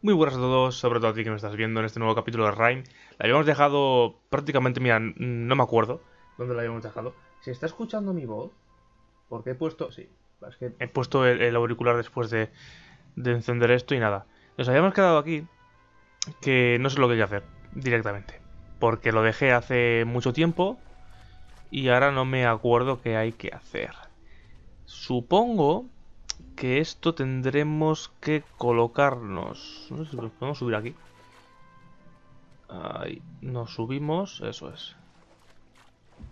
Muy buenas a todos, sobre todo a ti que me estás viendo en este nuevo capítulo de Rime. La habíamos dejado prácticamente, mira, no me acuerdo dónde la habíamos dejado. ¿Se está escuchando mi voz? Porque he puesto... Sí, es que he puesto el auricular después de encender esto y nada. Nos habíamos quedado aquí que no sé lo que hay que hacer directamente, porque lo dejé hace mucho tiempo y ahora no me acuerdo qué hay que hacer. Supongo que esto tendremos que colocarnos. No sé si lo podemos subir aquí. Ahí nos subimos, eso es.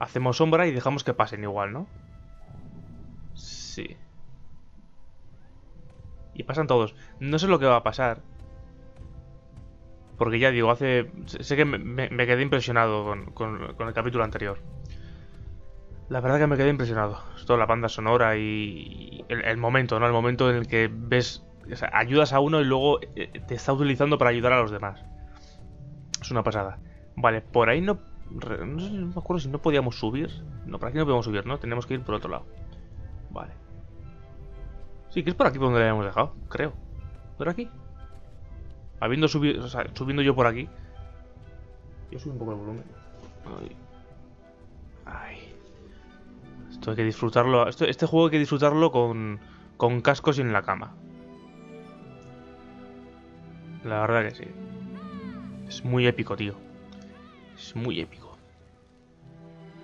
Hacemos sombra y dejamos que pasen igual, ¿no? Sí. Y pasan todos. No sé lo que va a pasar, porque ya digo, hace... Sé que me quedé impresionado con el capítulo anterior. La verdad que me quedé impresionado. Toda la banda sonora y el momento, ¿no? El momento en el que ves... O sea, ayudas a uno y luego te está utilizando para ayudar a los demás. Es una pasada. Vale, por ahí no... No me acuerdo si no podíamos subir. No, por aquí no podíamos subir, ¿no? Tenemos que ir por otro lado. Vale. Sí, que es por aquí por donde la habíamos dejado, creo. ¿Por aquí? Habiendo subido... O sea, subiendo yo por aquí... Yo subo un poco el volumen. Ay... Ay... Esto hay que disfrutarlo. Este juego hay que disfrutarlo con cascos y en la cama. La verdad que sí. Es muy épico, tío. Es muy épico.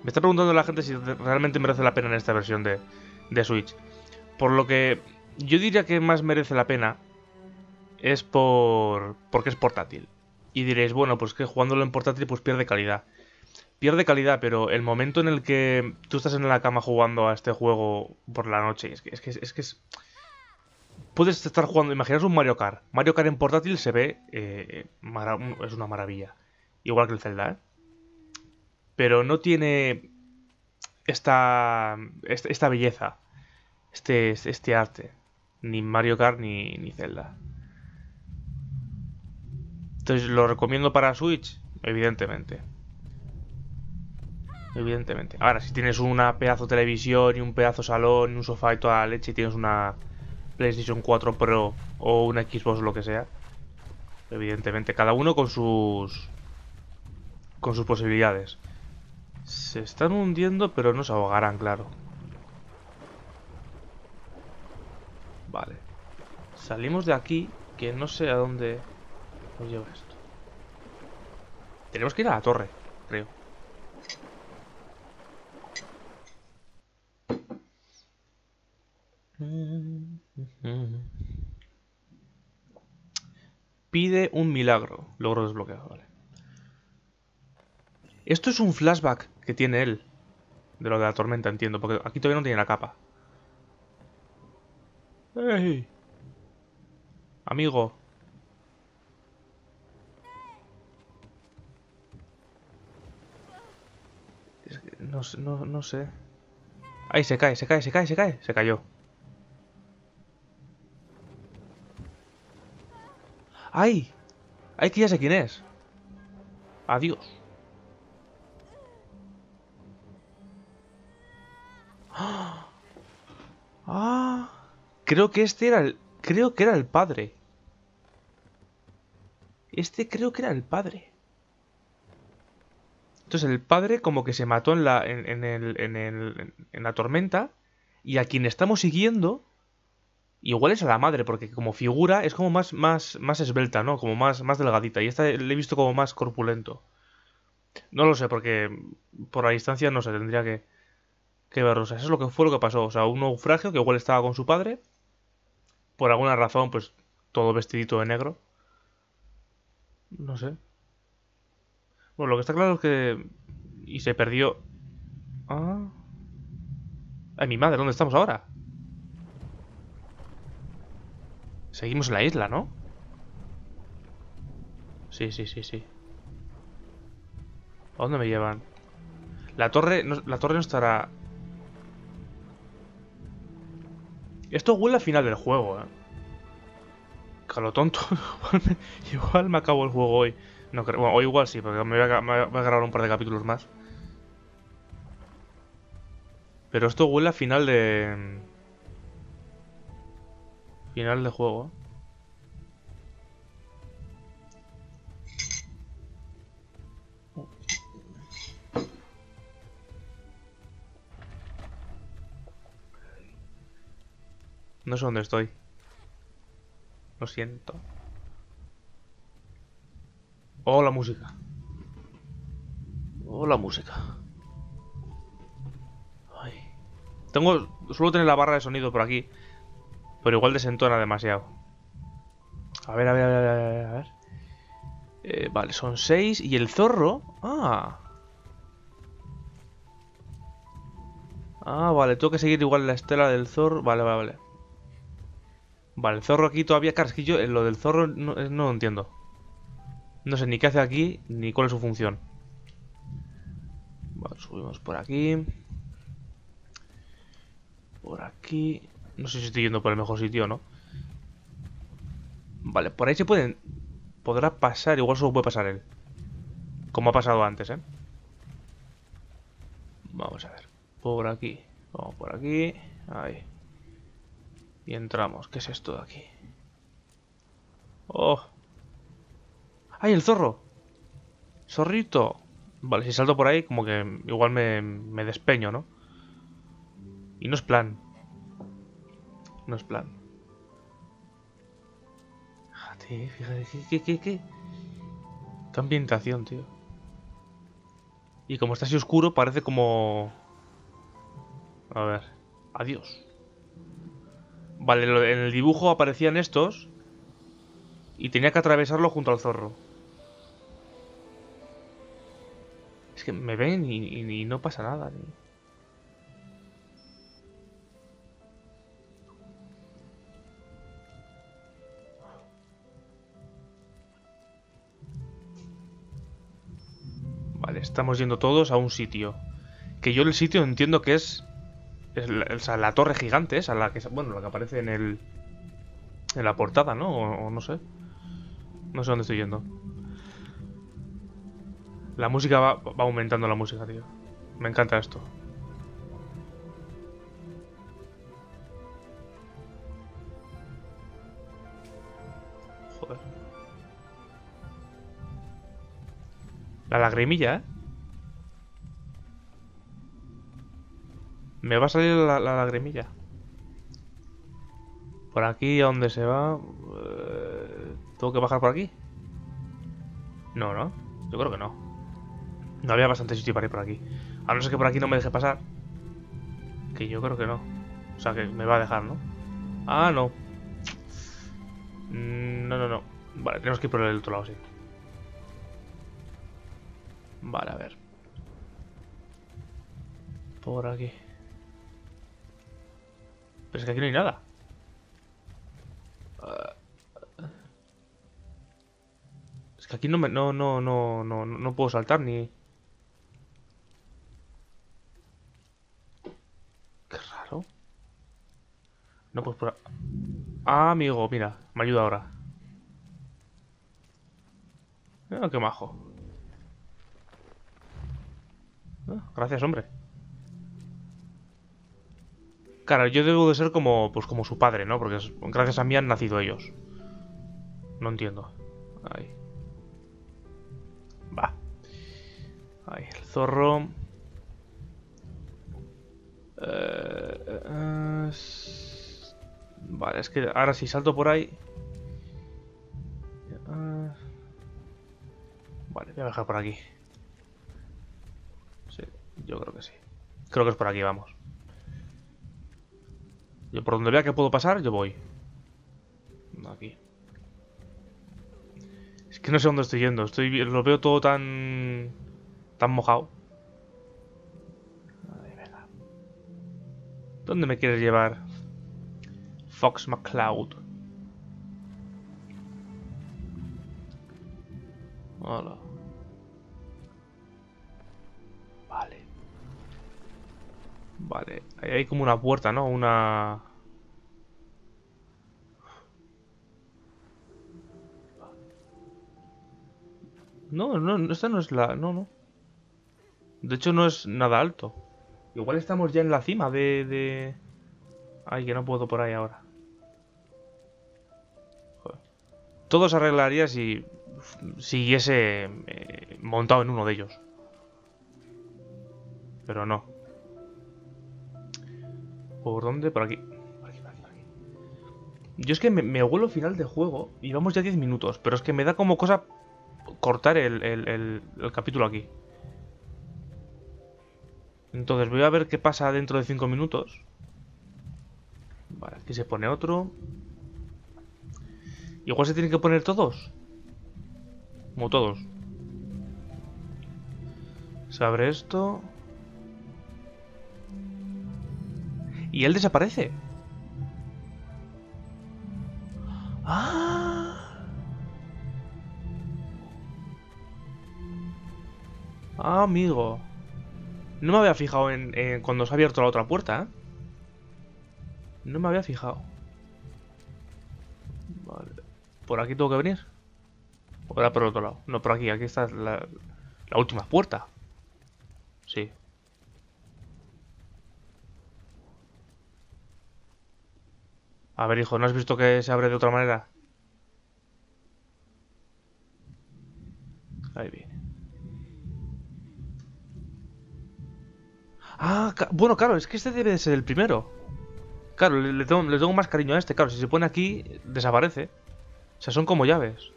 Me está preguntando la gente si realmente merece la pena en esta versión de Switch. Por lo que yo diría que más merece la pena es porque es portátil. Y diréis, bueno, pues que jugándolo en portátil pues pierde calidad. Pierde calidad, pero el momento en el que tú estás en la cama jugando a este juego por la noche, es que puedes estar jugando, imaginaos un Mario Kart. Mario Kart en portátil se ve, es una maravilla, igual que el Zelda, ¿eh? Pero no tiene esta belleza, este arte, ni Mario Kart ni Zelda. Entonces, ¿lo recomiendo para Switch? Evidentemente. Evidentemente. Ahora, si tienes una pedazo televisión y un pedazo salón y un sofá y toda la leche y tienes una PlayStation 4 Pro o una Xbox o lo que sea, evidentemente, cada uno con sus posibilidades. Se están hundiendo, pero no se ahogarán, claro. Vale. Salimos de aquí, que no sé a dónde nos lleva esto. Tenemos que ir a la torre, creo. Pide un milagro. Logro desbloqueado, vale. Esto es un flashback que tiene él de lo de la tormenta, entiendo, porque aquí todavía no tiene la capa. ¡Ey! Amigo. Es que no sé. Ahí se cae. Se cayó. ¡Ay! ¡Ay, que ya sé quién es! ¡Adiós! ¡Ah! ¡Ah! Creo que este era el... Creo que era el padre. Este creo que era el padre. Entonces el padre como que se mató en la tormenta. Y a quien estamos siguiendo... Igual es a la madre, porque como figura es como más esbelta, ¿no? Como más delgadita. Y esta le he visto como más corpulento. No lo sé, porque por la distancia no sé, tendría que verlo. O sea, eso es lo que fue lo que pasó. O sea, un naufragio que igual estaba con su padre. Por alguna razón, pues todo vestidito de negro. No sé. Bueno, lo que está claro es que... Y se perdió... Ah... Ay, mi madre, ¿dónde estamos ahora? Seguimos en la isla, ¿no? Sí. ¿A dónde me llevan? La torre no estará... Esto huele al final del juego, ¿eh? Que a lo tonto. Igual me acabo el juego hoy. No creo... Bueno, hoy igual sí, porque me voy a grabar un par de capítulos más. Pero esto huele al final de... Final de juego. No sé dónde estoy. Lo siento. Oh, la música. Oh, la música. Ay. Suelo tener la barra de sonido por aquí. Pero igual desentona demasiado. A ver. Vale, son 6. Y el zorro. Vale, tengo que seguir igual la estela del zorro. Vale. Vale, el zorro aquí todavía. Claro, es que yo lo del zorro no lo entiendo. No sé ni qué hace aquí, ni cuál es su función. Vale, subimos por aquí. No sé si estoy yendo por el mejor sitio o no. Vale, por ahí se pueden... Podrá pasar, igual solo puede pasar él. Como ha pasado antes, ¿eh? Vamos a ver. Por aquí. Vamos por aquí. Ahí. Y entramos. ¿Qué es esto de aquí? ¡Oh! ¡Ay, el zorro! ¡Zorrito! Vale, si salto por ahí, como que igual me despeño, ¿no? Y no es plan. Fíjate, ¿qué? Qué ambientación, tío. Y como está así oscuro, parece como... A ver. Adiós. Vale, en el dibujo aparecían estos. Y tenía que atravesarlo junto al zorro. Es que me ven y no pasa nada, tío. Estamos yendo todos a un sitio. Que yo el sitio entiendo que es... la torre gigante esa, la que aparece en el... En la portada, ¿no? O no sé. No sé dónde estoy yendo. La música va aumentando la música, tío. Me encanta esto. Joder. La lagrimilla, ¿eh? Me va a salir la lagrimilla. Por aquí, ¿a dónde se va? ¿Tengo que bajar por aquí? No. Yo creo que no. No había bastante sitio para ir por aquí. A no ser que por aquí no me deje pasar. Que yo creo que no. O sea, que me va a dejar, ¿no? No. No. Vale, tenemos que ir por el otro lado, sí. Vale, a ver. Por aquí. Pero es que aquí no hay nada. Es que aquí no puedo saltar ni... Qué raro. No, pues por... Amigo, mira, me ayuda ahora. Qué majo. Gracias, hombre. Claro, yo debo de ser como, pues como su padre, ¿no? Porque gracias a mí han nacido ellos. No entiendo. Ahí. Va. Ahí, el zorro. Vale, es que ahora si salto por ahí... Vale, voy a dejar por aquí. Sí, yo creo que sí. Creo que es por aquí, vamos. Yo por donde vea que puedo pasar, yo voy. Aquí. Es que no sé dónde estoy yendo. Lo veo todo tan... Tan mojado. Ahí, venga. ¿Dónde me quieres llevar? Fox McCloud. Hola. Vale, ahí hay como una puerta, ¿no? No, esta no es la... No. De hecho no es nada alto. Igual estamos ya en la cima de... Ay, que no puedo por ahí ahora. Joder. Todo se arreglaría si... siguiese montado en uno de ellos. Pero no. ¿Por dónde? Por aquí. Yo es que me huelo final de juego y vamos ya 10 minutos, pero es que me da como cosa cortar el capítulo aquí. Entonces voy a ver qué pasa dentro de 5 minutos. Vale, aquí se pone otro. Igual se tienen que poner todos. Como todos. Se abre esto. Y él desaparece. ¡Ah! ¡Ah, amigo! No me había fijado en cuando se ha abierto la otra puerta, ¿eh? No me había fijado. Vale. ¿Por aquí tengo que venir? ¿O era por otro lado? No, por aquí. Aquí está la última puerta. Sí. A ver, hijo, ¿no has visto que se abre de otra manera? Ahí viene. Ah, bueno, claro, es que este debe de ser el primero. Claro, le tengo más cariño a este. Claro, si se pone aquí, desaparece. O sea, son como llaves.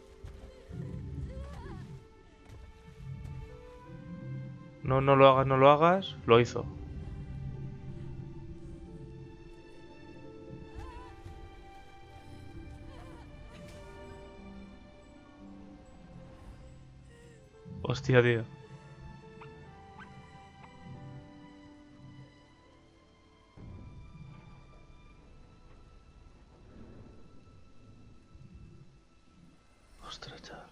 No, no lo hagas, no lo hagas. Lo hizo. Hostia, tío. Ostras, chaval.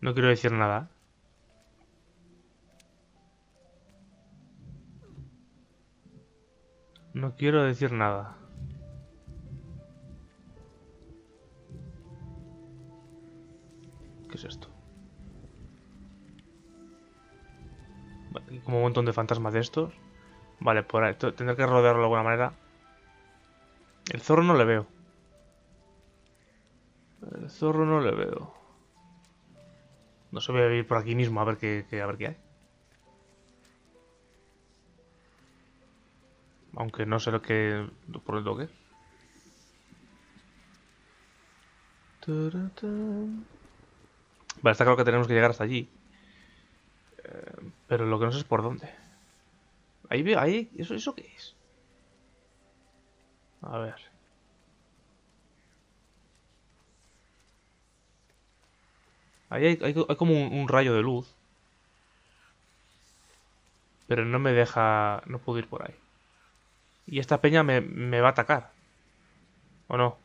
No quiero decir nada. No quiero decir nada. ¿Qué es esto? Vale, como un montón de fantasmas de estos. Vale, por ahí. Tendré que rodearlo de alguna manera. El zorro no le veo. El zorro no le veo. No se ve ir por aquí mismo a ver qué hay. Aunque no sé lo que... por el toque. Vale, está claro que tenemos que llegar hasta allí. Pero lo que no sé es por dónde. Ahí veo, ahí... ¿Eso qué es? A ver... Ahí hay como un rayo de luz. Pero no me deja... No puedo ir por ahí. Y esta peña me va a atacar. ¿O no?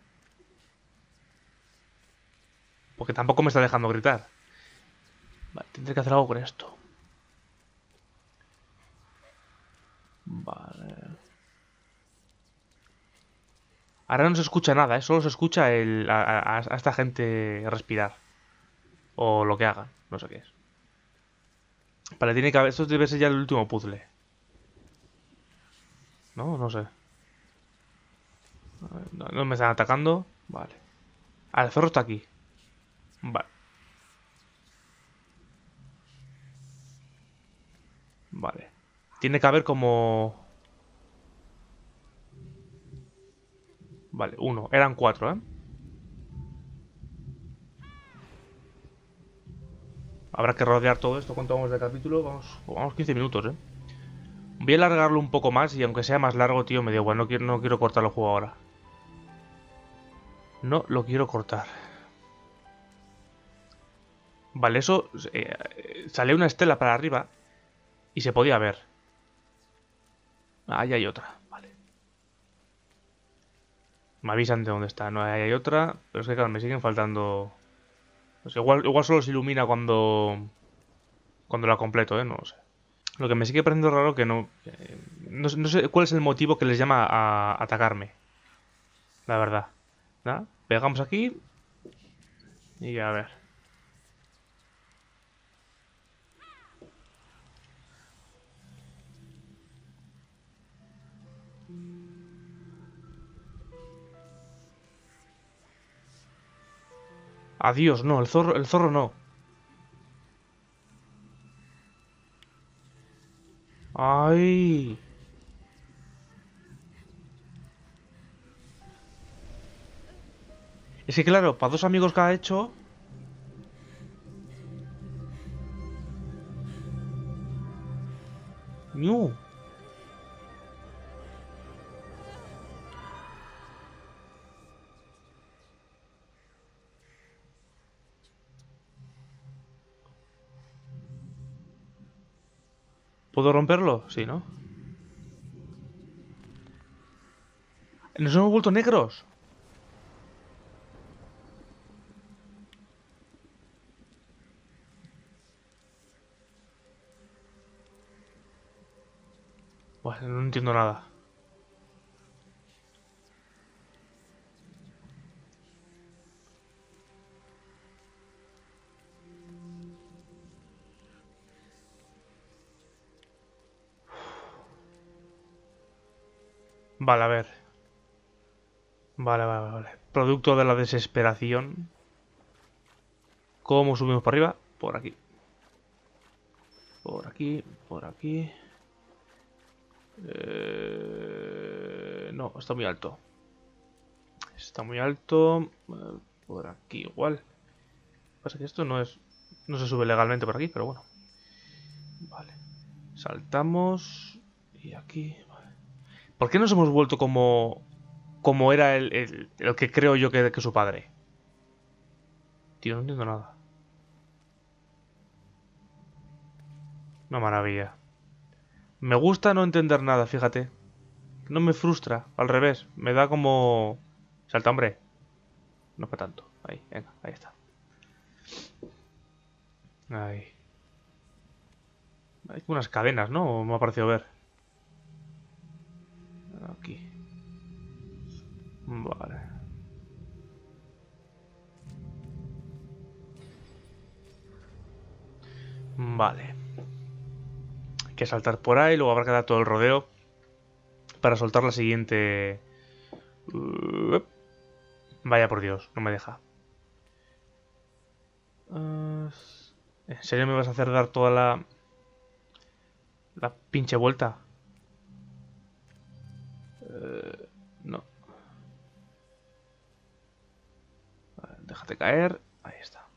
Porque tampoco me está dejando gritar. Vale, tendré que hacer algo con esto. Vale. Ahora no se escucha nada, ¿eh? Solo se escucha a esta gente respirar. O lo que hagan. No sé qué es. Vale, tiene que haber... Esto debe ser ya el último puzzle. No, no sé. No, no me están atacando. Vale. Ah, el zorro está aquí. Vale. Vale. Tiene que haber como... Vale, uno. Eran 4, ¿eh? Habrá que rodear todo esto. ¿Cuánto vamos de capítulo? Vamos 15 minutos, ¿eh? Voy a alargarlo un poco más y aunque sea más largo, tío, me da igual. No quiero cortar el juego ahora. No lo quiero cortar. Vale, eso... sale una estela para arriba y se podía ver. Ahí hay otra, vale. Me avisan de dónde está. No, ahí hay otra. Pero es que, claro, me siguen faltando... Pues igual solo se ilumina cuando la completo, ¿eh? No lo sé. Lo que me sigue pareciendo raro que no sé cuál es el motivo que les llama a atacarme. La verdad. ¿Nada? Pegamos aquí. Y a ver. Adiós, no, el zorro no. ¡Ay! Es que claro, para dos amigos cada hecho... ¡No! ¿Puedo romperlo? Sí, ¿no? ¡Nos hemos vuelto negros! Bueno, no entiendo nada. Vale, a ver. Vale. Producto de la desesperación. ¿Cómo subimos para arriba? Por aquí. Por aquí. No, está muy alto. Por aquí igual. Pasa que esto no es... No se sube legalmente por aquí, pero bueno. Vale. Saltamos. Y aquí... Vale. ¿Por qué nos hemos vuelto como... Como era el que creo yo que su padre? Tío, no entiendo nada. Una maravilla. Me gusta no entender nada, fíjate. No me frustra, al revés. Me da como... Salta, hombre. No es para tanto. Ahí, venga, ahí está. Ahí. Hay unas cadenas, ¿no? Me ha parecido ver. Aquí. Vale. Que saltar por ahí, luego habrá que dar todo el rodeo para soltar la siguiente... Vaya por Dios, no me deja. ¿En serio me vas a hacer dar toda la... la pinche vuelta? No. Déjate caer, ahí está.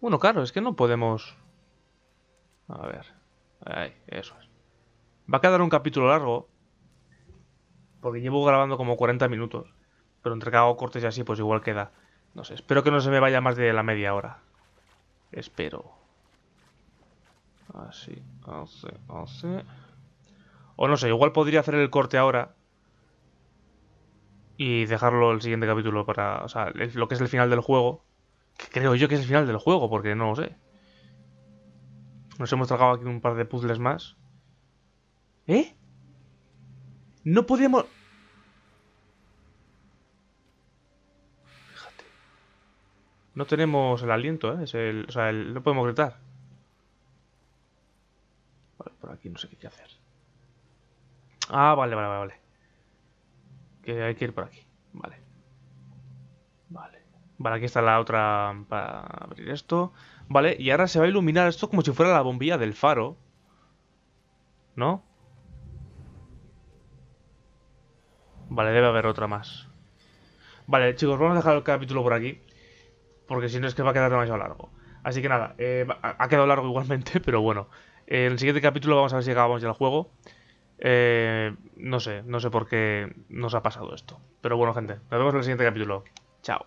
Bueno, claro, es que no podemos... A ver, ahí, eso es. Va a quedar un capítulo largo, porque llevo grabando como 40 minutos, pero entre que hago cortes y así, pues igual queda. No sé, espero que no se me vaya más de la media hora. Espero. Así, así. O no sé, igual podría hacer el corte ahora y dejarlo el siguiente capítulo para... O sea, lo que es el final del juego, que creo yo que es el final del juego, porque no lo sé. Nos hemos tragado aquí un par de puzzles más. ¿Eh? No podíamos... Fíjate. No tenemos el aliento, ¿eh? Es el... O sea, no podemos gritar. Vale, por aquí no sé qué hacer. Ah, vale. Que hay que ir por aquí. Vale. Vale, aquí está la otra para abrir esto. Vale, y ahora se va a iluminar esto como si fuera la bombilla del faro. ¿No? Vale, debe haber otra más. Vale, chicos, vamos a dejar el capítulo por aquí. Porque si no es que va a quedar demasiado largo. Así que nada, ha quedado largo igualmente, pero bueno. En el siguiente capítulo vamos a ver si acabamos ya el juego. No sé por qué nos ha pasado esto. Pero bueno, gente, nos vemos en el siguiente capítulo. Chao.